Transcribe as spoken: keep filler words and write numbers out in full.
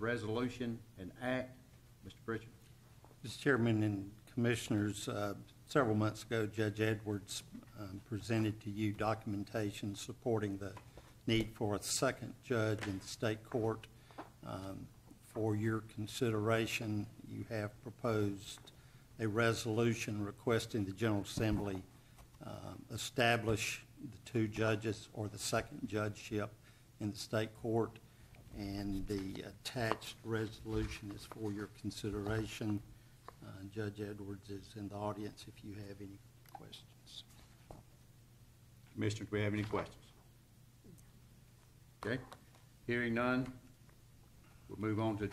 Resolution and act. Mister Pritchard. Mister Chairman and Commissioners, uh, several months ago, Judge Edwards um, presented to you documentation supporting the need for a second judge in the state court. Um, for your consideration, you have proposed a resolution requesting the General Assembly um, establish the two judges or the second judgeship in the state court, and the attached resolution is for your consideration. Uh, Judge Edwards is in the audience if you have any questions. Commissioners, do we have any questions? Okay. Hearing none, we'll move on to